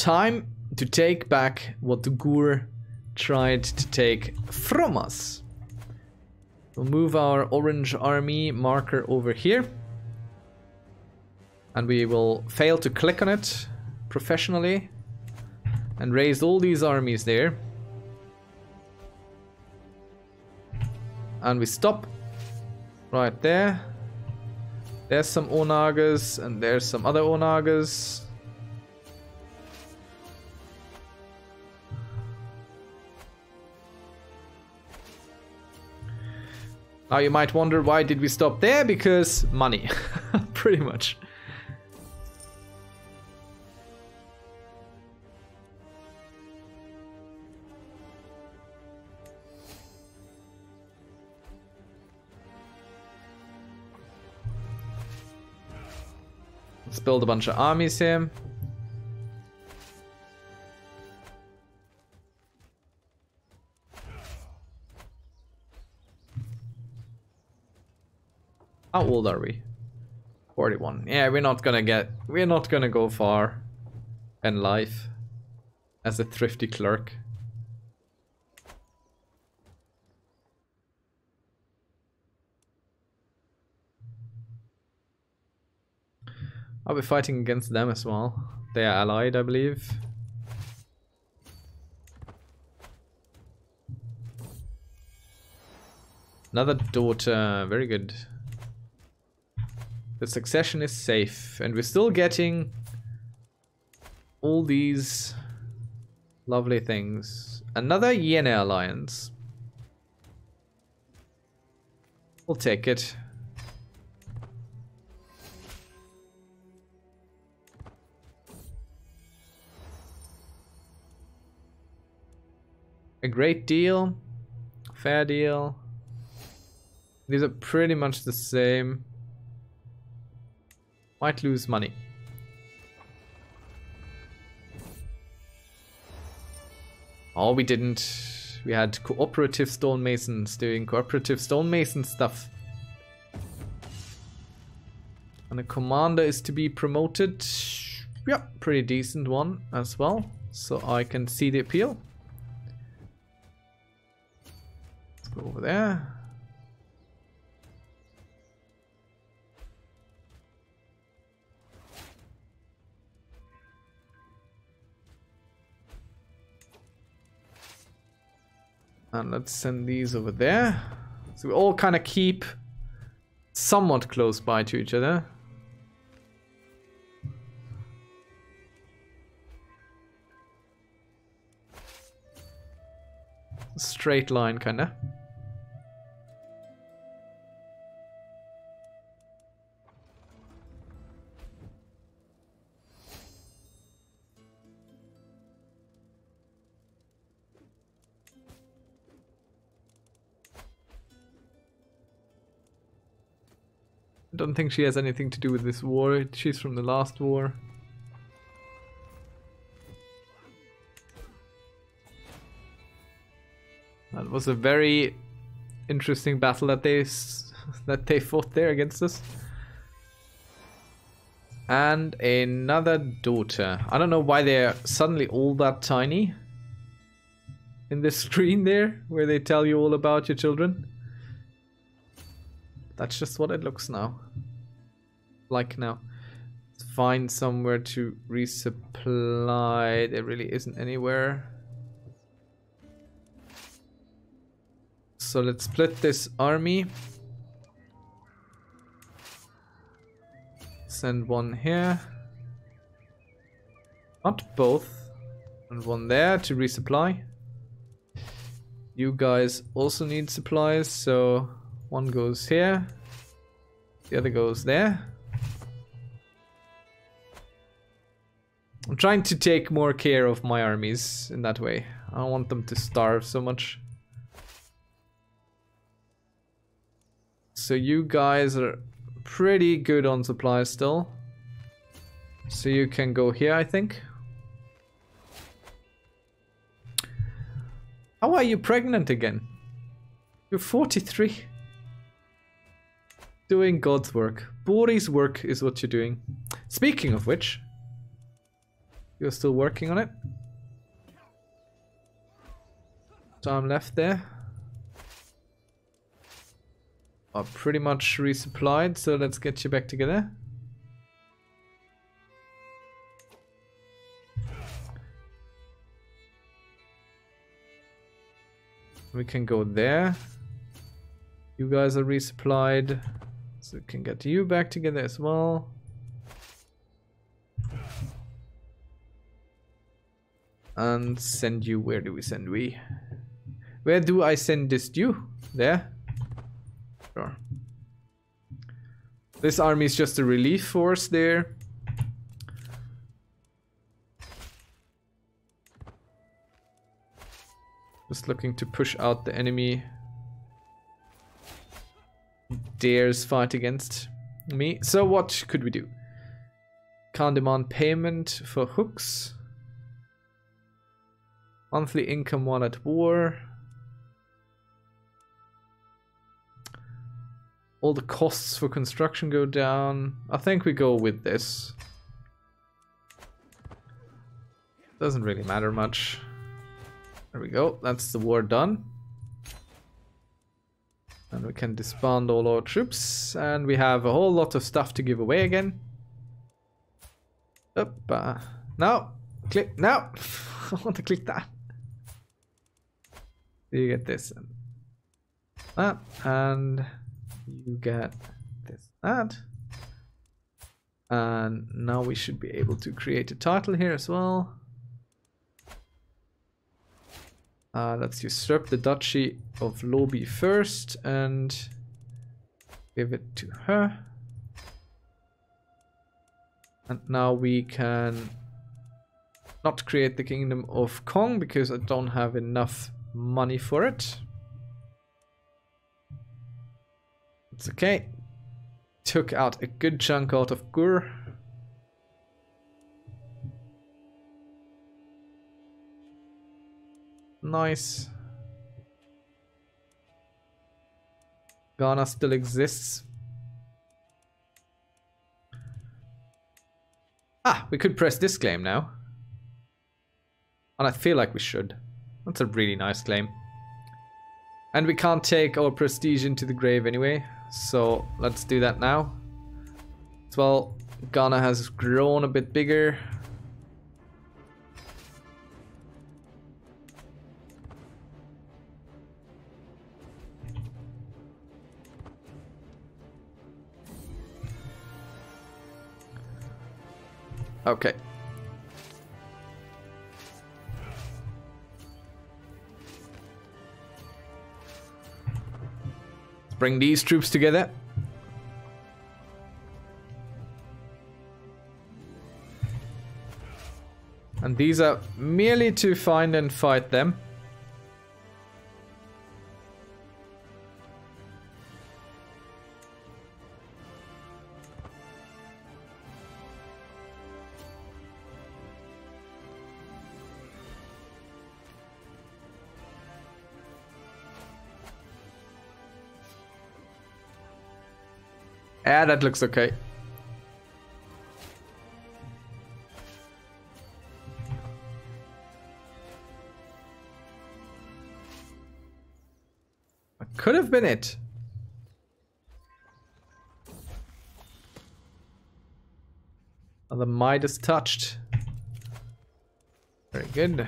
Time to take back what the Gur tried to take from us. We'll move our orange army marker over here. And we will fail to click on it professionally. And raise all these armies there. And we stop right there. There's some Onagers and there's some other Onagers. Now you might wonder why did we stop there? Because money, pretty much. Let's build a bunch of armies here. How old are we? 41. Yeah, we're not gonna go far in life as a thrifty clerk. I'll be fighting against them as well. They are allied, I believe. Another daughter, very good. The succession is safe, and we're still getting all these lovely things. Another Yen Alliance. We'll take it. A great deal, fair deal. These are pretty much the same. Might lose money. Oh, we didn't. We had cooperative stonemasons doing cooperative stonemason stuff. And a commander is to be promoted. Yeah, pretty decent one as well. So I can see the appeal. Go over there. And let's send these over there. So we all kind of keep somewhat close by to each other. Straight line kind of. I don't think she has anything to do with this war. She's from the last war. That was a very interesting battle that they fought there against us. And another daughter. I don't know why they're suddenly all that tiny in this screen there where they tell you all about your children. That's just what it looks now. Like now. Let's find somewhere to resupply. There really isn't anywhere. So let's split this army. Send one here. Not both. And one there to resupply. You guys also need supplies, so... One goes here, the other goes there. I'm trying to take more care of my armies in that way. I don't want them to starve so much. So you guys are pretty good on supplies still. So you can go here, I think. How are you pregnant again? You're 43. Doing God's work. Bori's work is what you're doing. Speaking of which, You're still working on it. Time left there. Are pretty much resupplied, so let's get you back together. We can go there. You guys are resupplied, so we can get you back together as well. And send you, where do we send we? Where do I send this you? There? Sure. This army is just a relief force there. Just looking to push out the enemy who dares fight against me. So what could we do? Can't demand payment for hooks. Monthly income while at war. All the costs for construction go down. I think we go with this. Doesn't really matter much. There we go, that's the war done. And we can disband all our troops. And we have a whole lot of stuff to give away again. Up. No! Click! No! I want to click that. You get this. And that. And you get this. That. And now we should be able to create a title here as well. Let's usurp the Duchy of Lobi first and give it to her. And now we can not create the Kingdom of Kong because I don't have enough money for it. It's okay. Took out a good chunk out of Gur. Nice. Ghana still exists. Ah, we could press this claim now. And I feel like we should. That's a really nice claim. And we can't take our prestige into the grave anyway. So let's do that now. As well, Ghana has grown a bit bigger. Okay. Let's bring these troops together. And these are merely to find and fight them. Yeah, that looks okay. That could have been it. Oh, the Midas touched. Very good.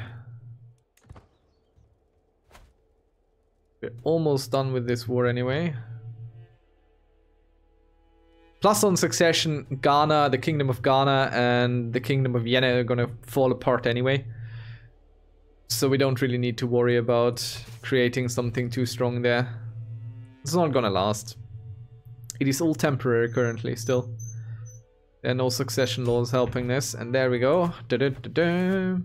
We're almost done with this war anyway. Plus on succession, Ghana, the Kingdom of Ghana and the Kingdom of Yene are gonna fall apart anyway. So we don't really need to worry about creating something too strong there. It's not gonna last. It is all temporary currently still. There are no succession laws helping this. And there we go. Da-da-da-da.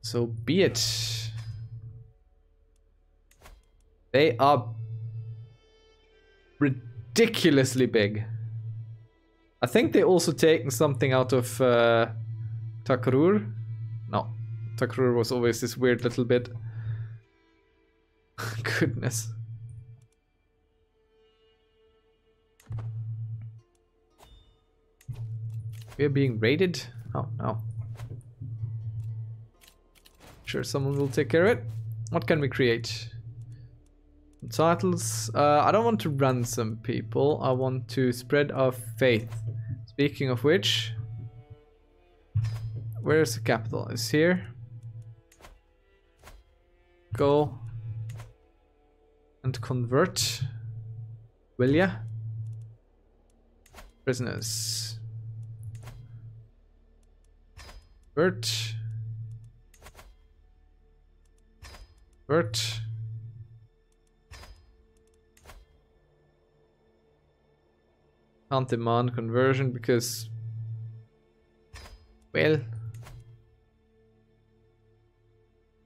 So be it. They are ridiculously big. I think they're also taking something out of Takarur. No, Takarur was always this weird little bit. Goodness. We are being raided. Oh no. Sure, someone will take care of it. What can we create? Titles. I don't want to ransom people. I want to spread our faith. Speaking of which, where is the capital? It's here. Go and convert. Will ya? Prisoners. Convert. Convert. Can't demand conversion because, well,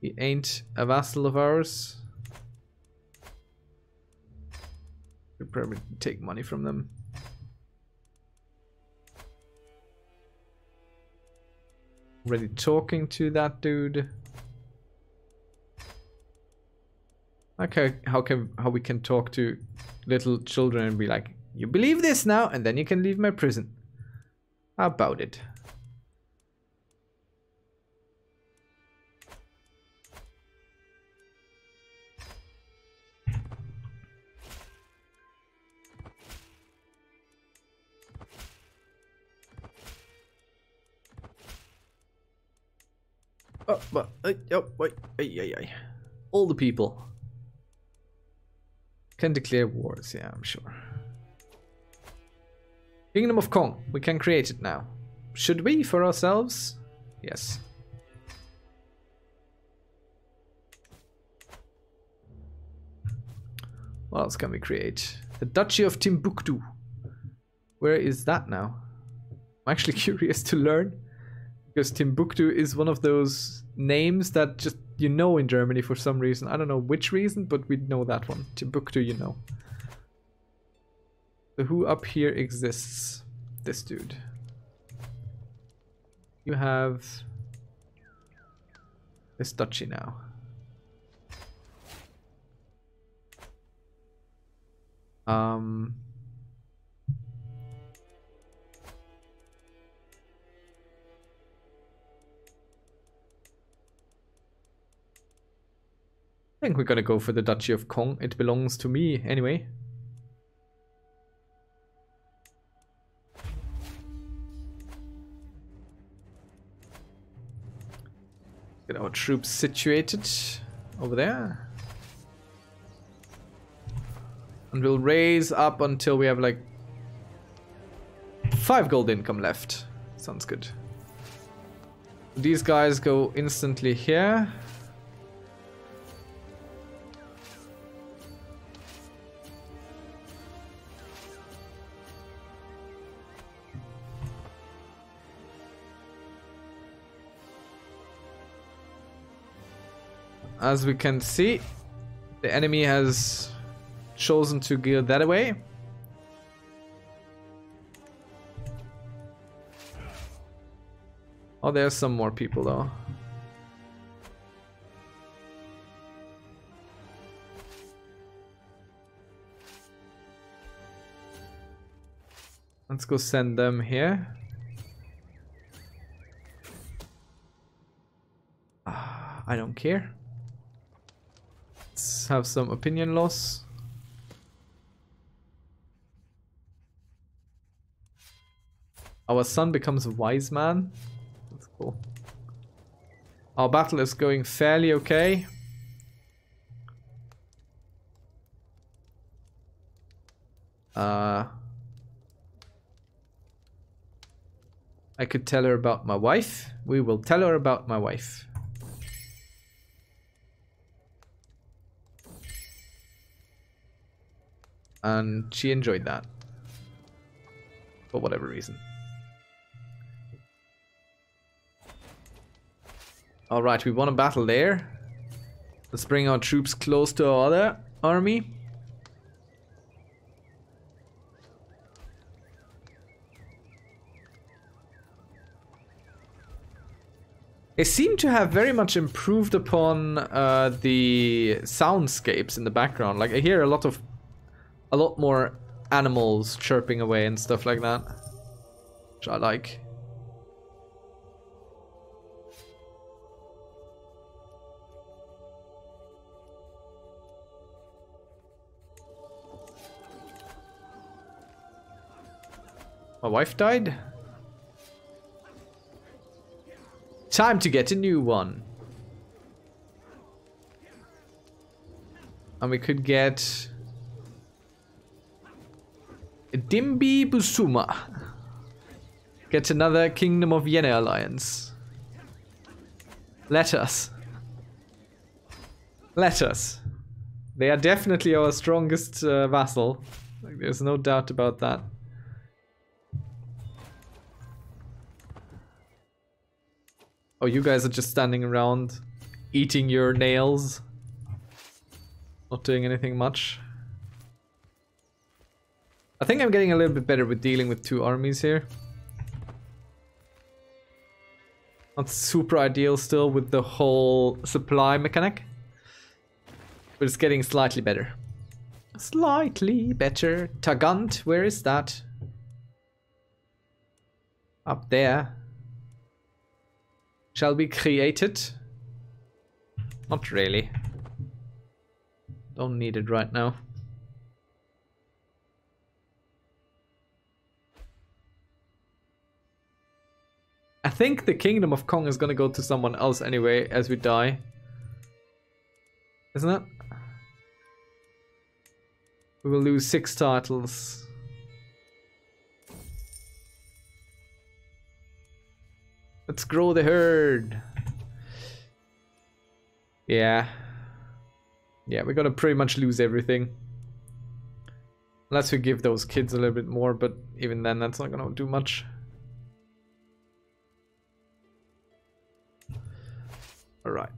he ain't a vassal of ours. We'll probably take money from them. Already talking to that dude. Okay, how we can talk to little children and be like, you believe this now, and then you can leave my prison. How about it? Oh, but, oh, wait, all the people can declare wars, yeah, I'm sure. Kingdom of Kong, we can create it now. Should we for ourselves? Yes. What else can we create? The Duchy of Timbuktu. Where is that now? I'm actually curious to learn, because Timbuktu is one of those names that just, you know, in Germany for some reason. I don't know which reason, but we know that one. Timbuktu, you know. So who up here exists? This dude. You have this duchy now. I think we're gonna go for the Duchy of Kong. It belongs to me anyway. Get our troops situated over there. And we'll raise up until we have like 5 gold income left. Sounds good. These guys go instantly here. As we can see, the enemy has chosen to go that way. Oh, there's some more people though. Let's go send them here. I don't care. Have some opinion loss. Our son becomes a wise man. That's cool. Our battle is going fairly okay. I could tell her about my wife. We will tell her about my wife. And she enjoyed that, for whatever reason. Alright, we won a battle there. Let's bring our troops close to our other army. They seem to have very much improved upon the soundscapes in the background. Like, I hear a lot more animals chirping away and stuff like that, which I like. My wife died? Time to get a new one. And we could get Dimbi Busuma. Get another Kingdom of Yen Alliance. Let us. Let us. They are definitely our strongest vassal. Like, there's no doubt about that. Oh, you guys are just standing around, eating your nails. Not doing anything much. I think I'm getting a little bit better with dealing with two armies here. Not super ideal still with the whole supply mechanic. But it's getting slightly better. Slightly better. Tagant, where is that? Up there. Shall we create it? Not really. Don't need it right now. I think the Kingdom of Kong is gonna go to someone else anyway as we die. Isn't it? We will lose 6 titles. Let's grow the herd. Yeah. Yeah, we're gonna pretty much lose everything. Unless we give those kids a little bit more, but even then that's not gonna do much. Alright.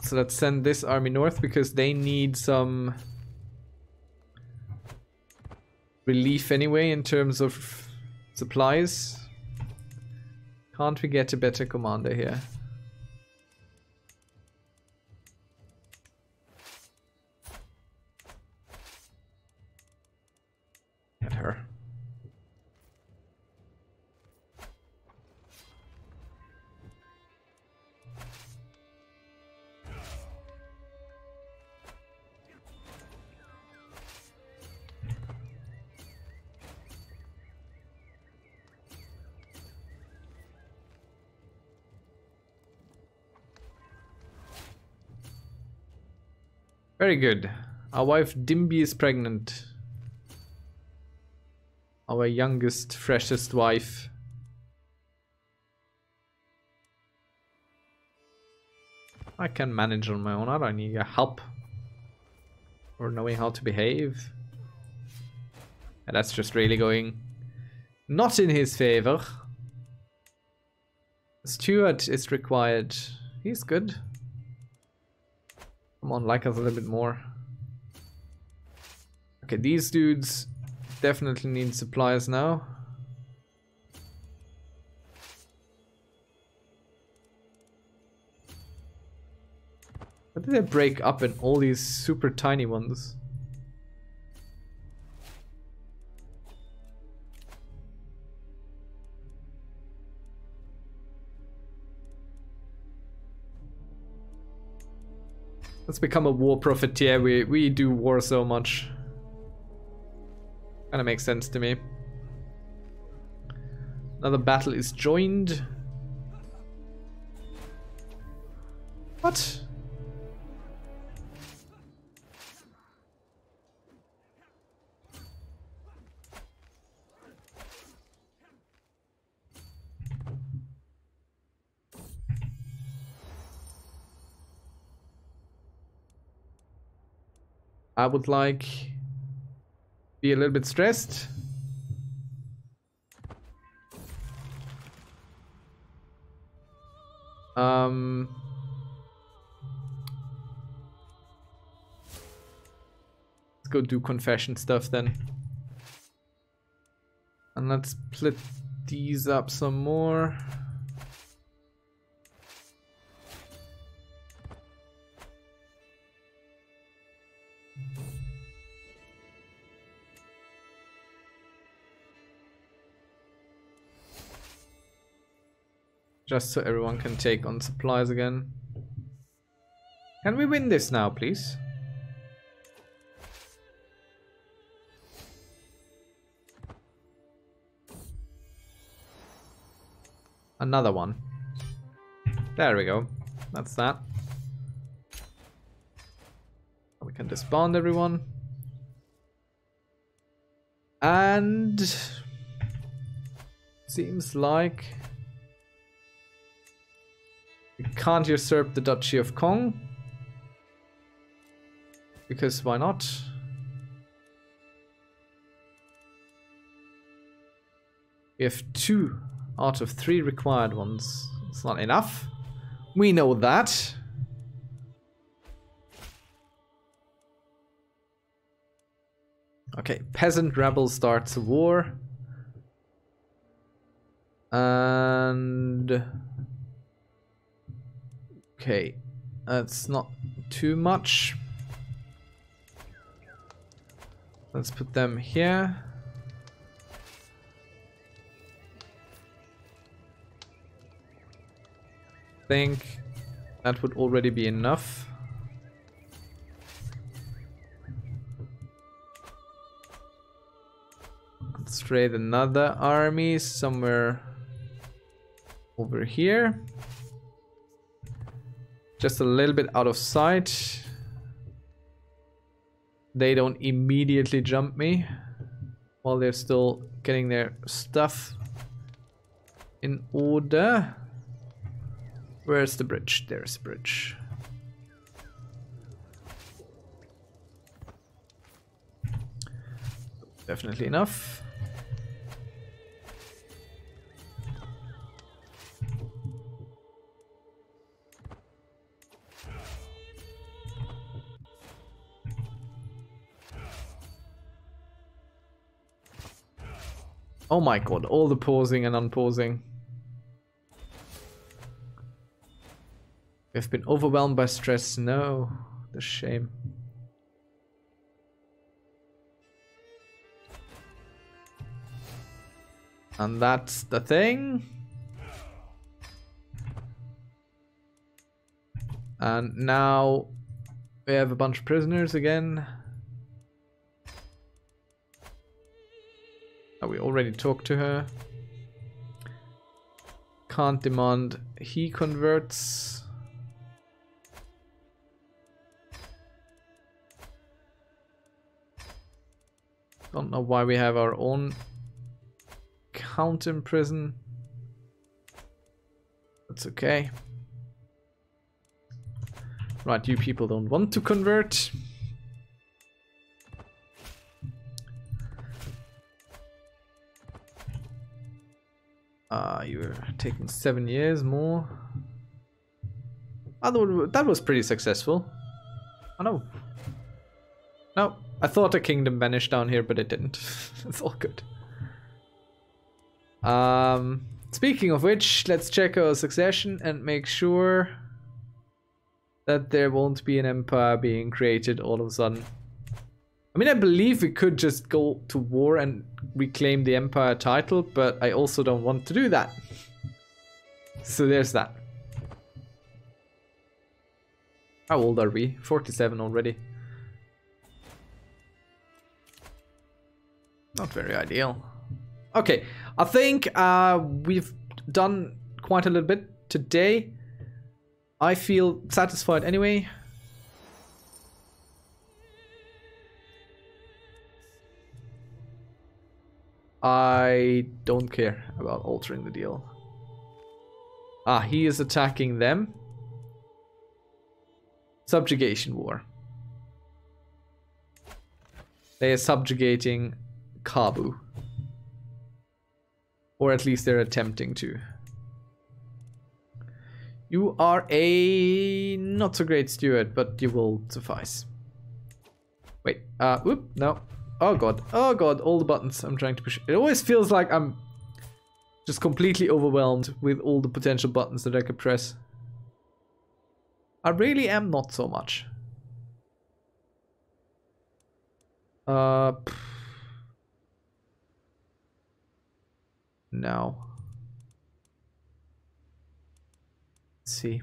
So let's send this army north because they need some relief anyway in terms of supplies. Can't we get a better commander here? Get her. Very good. Our wife Dimby is pregnant. Our youngest, freshest wife. I can manage on my own. I don't need your help. Or knowing how to behave. And that's just really going not in his favor. Stuart is required. He's good. Come on, like us a little bit more. Okay, these dudes definitely need supplies now. Why did they break up in all these super tiny ones? Let's become a war profiteer. We do war so much. Kinda makes sense to me. Another battle is joined. What? I would like be a little bit stressed. Let's go do confession stuff then. And let's split these up some more. Just so everyone can take on supplies again. Can we win this now, please? another one. There we go. That's that. We can disband everyone. And seems like we can't usurp the Duchy of Kong. Because why not? We have 2 out of 3 required ones. It's not enough. We know that. Okay, peasant rebel starts a war. And okay, that's not too much. Let's put them here. I think that would already be enough. Let's raid another army somewhere over here. Just a little bit out of sight. They don't immediately jump me while they're still getting their stuff in order. Where's the bridge? There's the bridge. Definitely enough. Oh my god, all the pausing and unpausing. We've been overwhelmed by stress. No, the shame. And that's the thing. And now we have a bunch of prisoners again. Oh, we already talked to her. Can't demand he converts. Don't know why we have our own count in prison. That's okay. Right, you people don't want to convert. You're taking 7 years more. Oh, that was pretty successful. Oh no. No, I thought a kingdom vanished down here, but it didn't. It's all good. Speaking of which, let's check our succession and make sure that there won't be an empire being created all of a sudden. I mean, I believe we could just go to war and reclaim the Empire title, but I also don't want to do that. So there's that. How old are we? 47 already. Not very ideal. Okay, I think we've done quite a little bit today. I feel satisfied anyway. I don't care about altering the deal. Ah, he is attacking them. Subjugation war. They are subjugating Kabu. Or at least they're attempting to. You are a not so great steward, but you will suffice. Wait, whoop, no. Oh god, all the buttons I'm trying to push. It always feels like I'm just completely overwhelmed with all the potential buttons that I could press. I really am not so much. No. Let's see.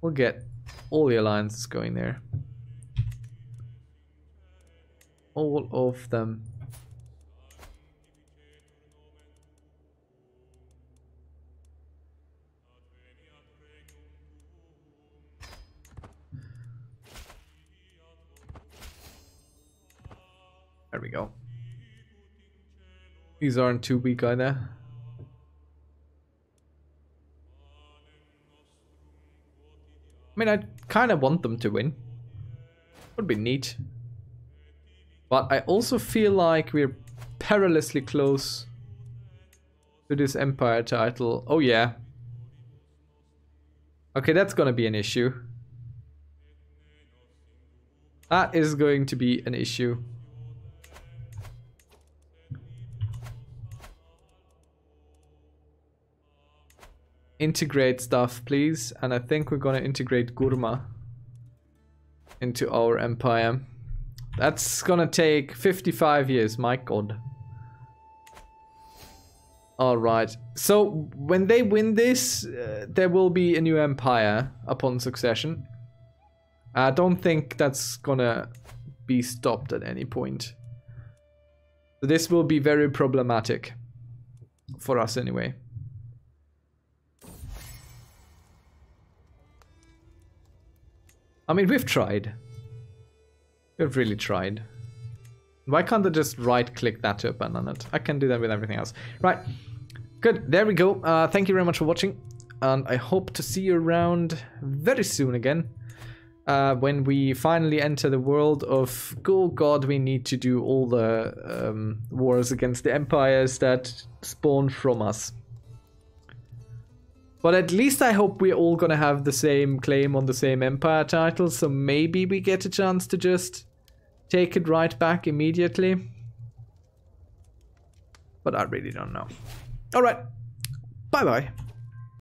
We'll get all the alliances going there. All of them. There we go. These aren't too weak either. I mean, I kind of want them to win. Would be neat. But I also feel like we're perilously close to this Empire title. Oh yeah. Okay, that's gonna be an issue. That is going to be an issue. Integrate stuff, please. And I think we're gonna integrate Gurma into our empire. That's gonna take 55 years, my god. Alright, so when they win this, there will be a new empire upon succession. I don't think that's gonna be stopped at any point. So this will be very problematic for us anyway. I mean, we've tried. We've really tried. Why can't I just right-click that to abandon it? I can do that with everything else. Right. Good, there we go. Thank you very much for watching, and I hope to see you around very soon again when we finally enter the world of, oh god, we need to do all the wars against the empires that spawn from us. But at least I hope we're all gonna have the same claim on the same empire title, so maybe we get a chance to just take it right back immediately. But I really don't know. Alright, bye bye.